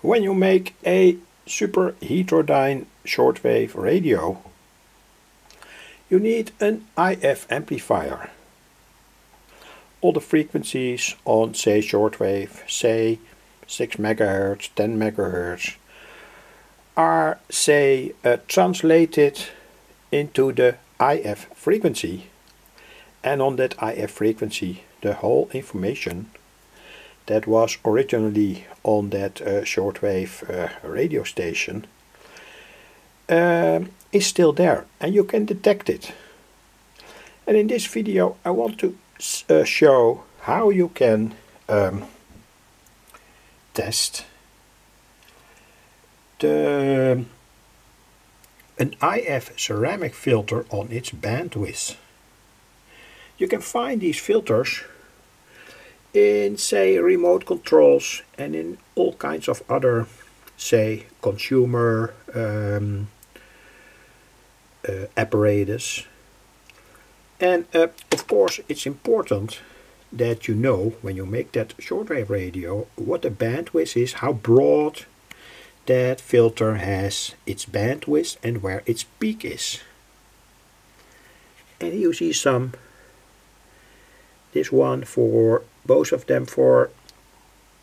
when you make a super heterodyne shortwave radio, you need an IF amplifier. All the frequencies on, say, shortwave, say 6 MHz, 10 MHz, are, say, translated into the IF frequency, and on that IF frequency the whole information that was originally on that shortwave radio station is still there, and you can detect it. And in this video I want to show how you can test an IF ceramic filter on its bandwidth. You can find these filters in, say, remote controls and in all kinds of other, say, consumer apparatus. And of course it's important that you know, when you make that shortwave radio, what the bandwidth is, how broad that filter has its bandwidth and where its peak is. And you see some, this one for both of them for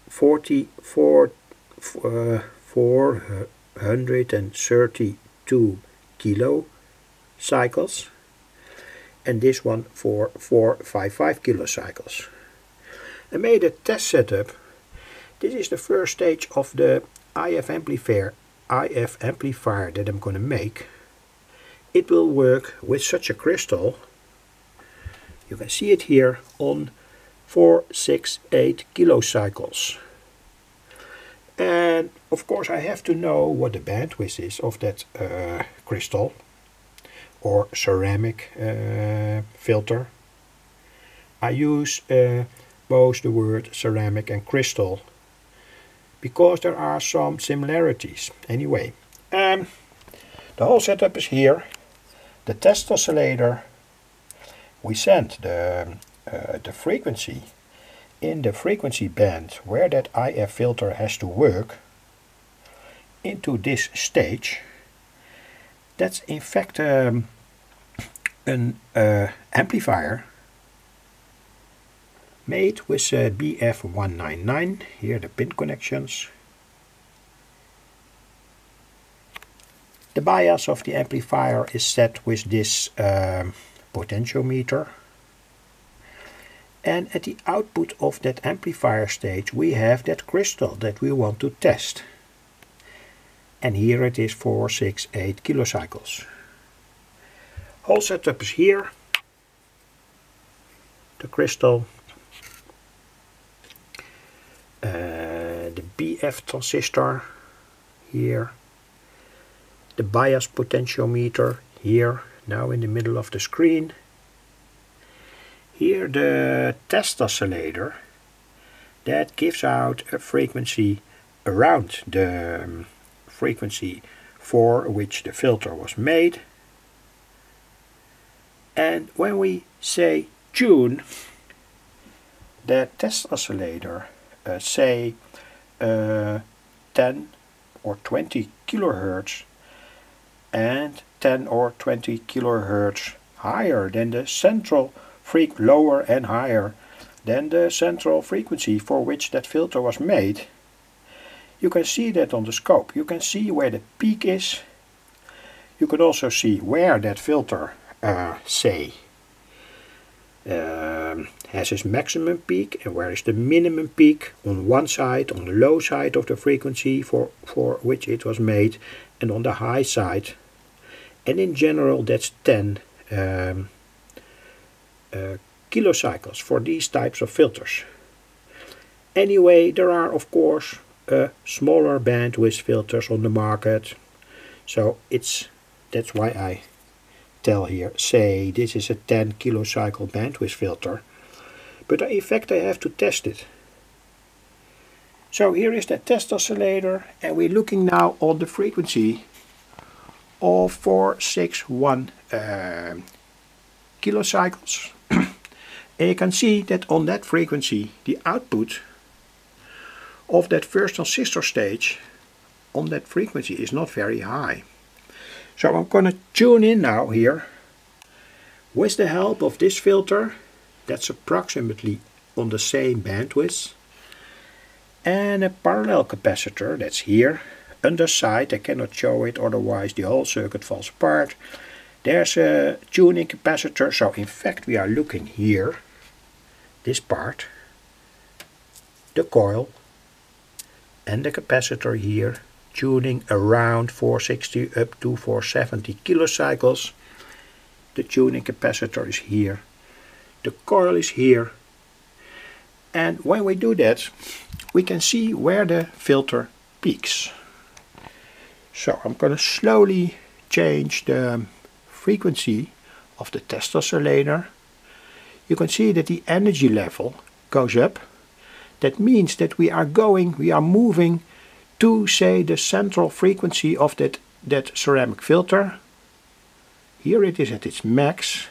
432 kilo cycles, and this one for 455 kilo cycles. I made a test setup. This is the first stage of the IF amplifier that I'm going to make. It will work with such a crystal. You can see it here on 468 kilo cycles. And of course I have to know what the bandwidth is of that crystal or ceramic filter. I use both the word ceramic and crystal because there are some similarities. Anyway, the whole setup is here. The test oscillator, we send the frequency in the frequency band where that IF filter has to work into this stage. That's in fact an amplifier made with BF199. Here the pin connections. The bias of the amplifier is set with this potentiometer, and at the output of that amplifier stage we have that crystal that we want to test, and here it is 468 kilocycles. Whole setup is here, the crystal, the BF transistor here, the bias potentiometer here, now in the middle of the screen. Here the test oscillator that gives out a frequency around the frequency for which the filter was made. And when we say tune the test oscillator, say 10 or 20 kilohertz and 10 or 20 kilohertz higher than the central frequency, lower and higher than the central frequency for which that filter was made, you can see that on the scope. You can see where the peak is. You can also see where that filter, say, has its maximum peak and where is the minimum peak on one side, on the low side of the frequency for which it was made, and on the high side. And in general that's 10 kilocycles for these types of filters. Anyway, there are of course smaller bandwidth filters on the market, so that's why I tell here, say this is a 10 kilocycle bandwidth filter, but in fact I have to test it. So here is the test oscillator, and we're looking now on the frequency of 461 kilocycles. And you can see that on that frequency the output of that first transistor stage on that frequency is not very high. So I'm going to tune in now here with the help of this filter that's approximately on the same bandwidth, and a parallel capacitor that's here underside. I cannot show it, otherwise the whole circuit falls apart. There's a tuning capacitor, so in fact we are looking here, this part, the coil and the capacitor here, tuning around 460 up to 470 kilocycles. The tuning capacitor is here, the coil is here, and when we do that we can see where the filter peaks. So I'm going to slowly change the frequency of the test oscillator. You can see that the energy level goes up. That means that we are moving to, say, the central frequency of that ceramic filter. Here it is at its max.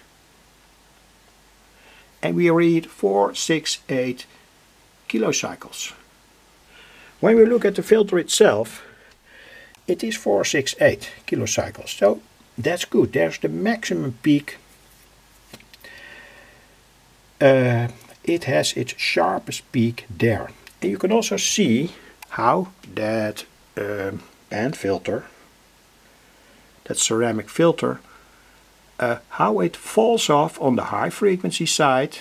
And we read 468 kilocycles. When we look at the filter itself, it is 468 kilocycles. So that's good. There's the maximum peak. It has its sharpest peak there. And you can also see how that band filter, that ceramic filter, how it falls off on the high frequency side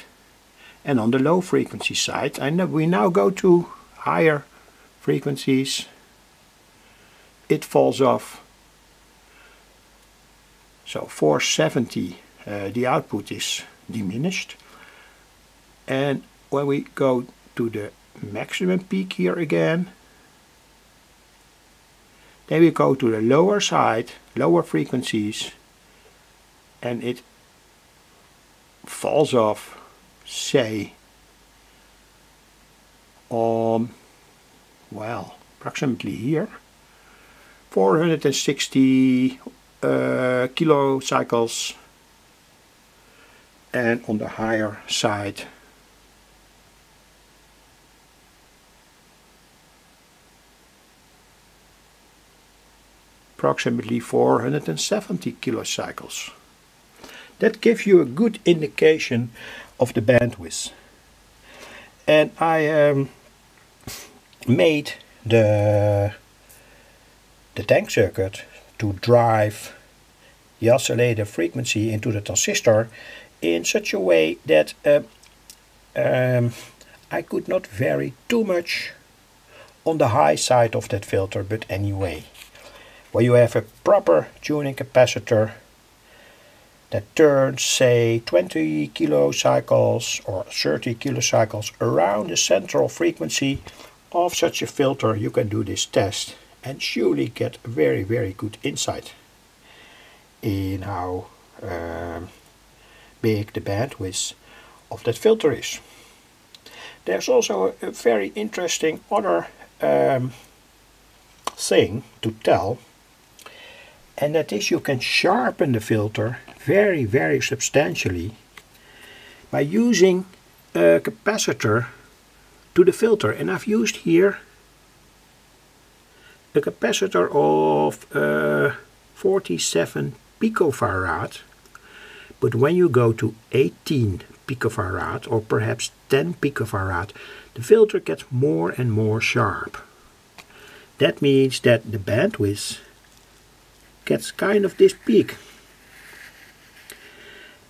and on the low frequency side. And we now go to higher frequencies. It falls off. So 470, the output is diminished. And when we go to the maximum peak here again, then we go to the lower side, lower frequencies, and it falls off, say, on, well, approximately here, 460 kilocycles, and on the higher side, approximately 470 kilocycles. That gives you a good indication of the bandwidth. And I made the tank circuit to drive the oscillator frequency into the transistor in such a way that I could not vary too much on the high side of that filter, but anyway. Where you have a proper tuning capacitor that turns, say, 20 kilocycles or 30 kilocycles around the central frequency of such a filter, you can do this test and surely get a very, very good insight in how big the bandwidth of that filter is. There's also a very interesting other thing to tell. And that is, you can sharpen the filter very, very substantially by using a capacitor to the filter. And I've used here a capacitor of 47 picofarad. But when you go to 18 picofarad or perhaps 10 picofarad, the filter gets more and more sharp. That means that the bandwidth gets kind of this peak.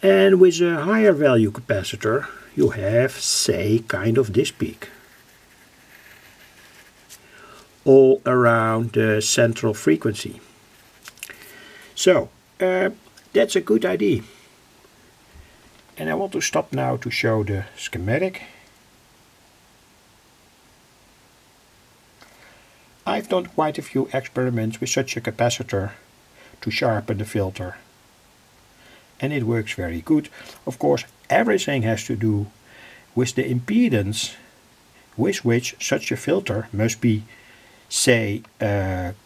And with a higher value capacitor you have, say, kind of this peak. All around the central frequency. So, that's a good idea. And I want to stop now to show the schematic. I've done quite a few experiments with such a capacitor to sharpen the filter, and it works very good. Of course, everything has to do with the impedance with which such a filter must be, say,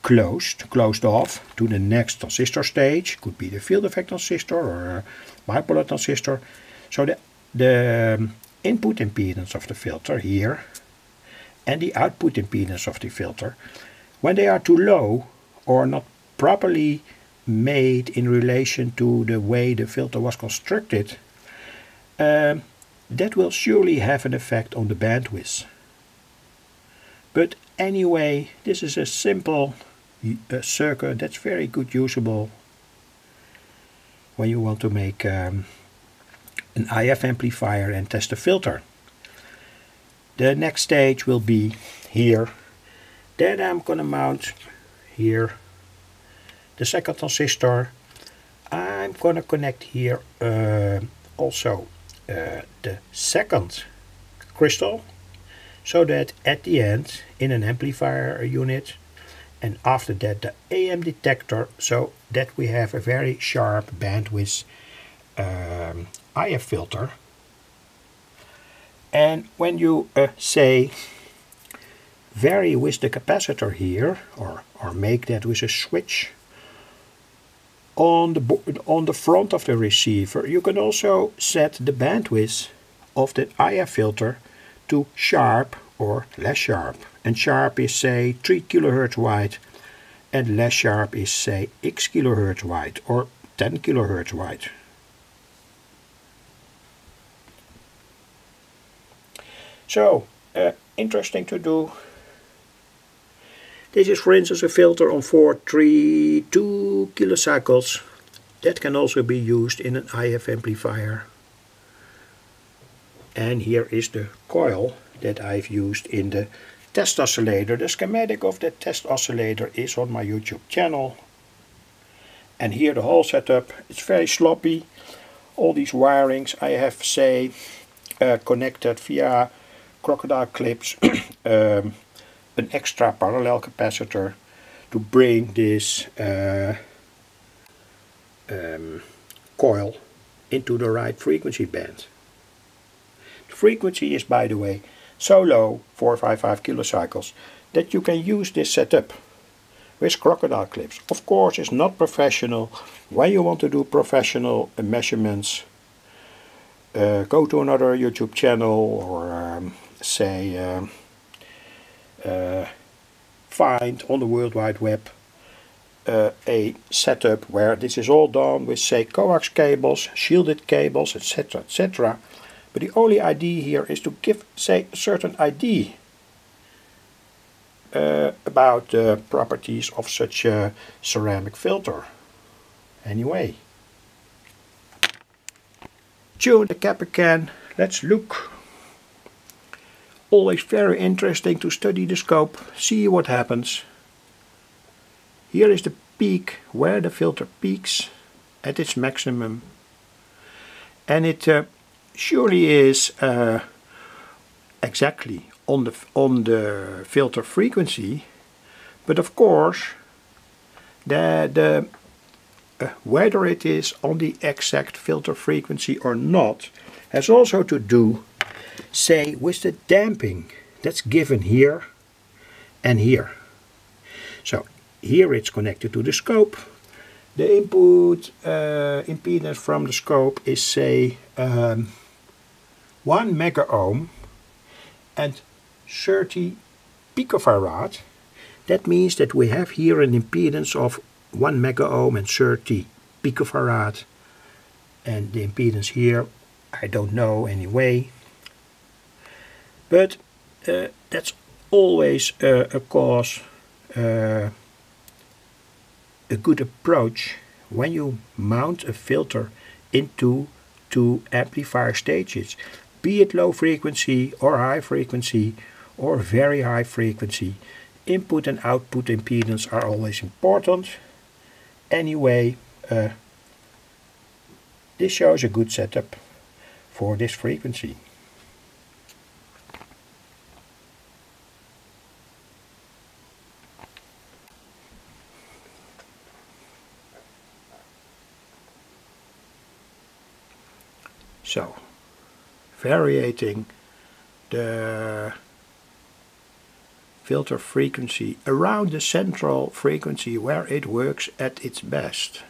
closed off to the next transistor stage. Could be the field effect transistor or a bipolar transistor. So the input impedance of the filter here and the output impedance of the filter when they are too low or not properly made in relation to the way the filter was constructed, that will surely have an effect on the bandwidth. But anyway, this is a simple circuit that's very good usable when you want to make an IF amplifier and test a filter. The next stage will be here. Then I'm gonna mount here the second transistor. I'm gonna connect here also the second crystal, so that at the end in an amplifier unit, and after that the AM detector, so that we have a very sharp bandwidth IF filter. And when you say vary with the capacitor here, or make that with a switch on the front of the receiver, you can also set the bandwidth of the IF filter to sharp or less sharp. And sharp is say 3 kHz wide, and less sharp is say X kHz wide or 10 kHz wide. So, interesting to do. This is, for instance, a filter on 432 kilocycles. That can also be used in an IF amplifier. And here is the coil that I've used in the test oscillator. The schematic of the test oscillator is on my YouTube channel. And here the whole setup. It's very sloppy. All these wirings I have, say, connected via crocodile clips. An extra parallel capacitor to bring this coil into the right frequency band. The frequency is, by the way, so low, 455 kilocycles, that you can use this setup with crocodile clips. Of course, it's not professional. When you want to do professional measurements, go to another YouTube channel, or find on the World Wide Web a setup where this is all done with, say, coax cables, shielded cables, etc., etc. But the only idea here is to give, say, a certain idea about the properties of such a ceramic filter. Anyway, tune the cap again. Let's look. Always very interesting to study the scope, see what happens. Here is the peak, where the filter peaks at its maximum. And it surely is exactly on the filter frequency. But of course, whether it is on the exact filter frequency or not has also to do, say, with the damping that's given here and here. So here it's connected to the scope. The input impedance from the scope is, say, 1 mega ohm and 30 picofarad. That means that we have here an impedance of 1 mega ohm and 30 picofarad. And the impedance here, I don't know anyway. But that's always a good approach when you mount a filter into two amplifier stages, be it low frequency or high frequency or very high frequency. Input and output impedance are always important. Anyway, this shows a good setup for this frequency. So, variating the filter frequency around the central frequency where it works at its best.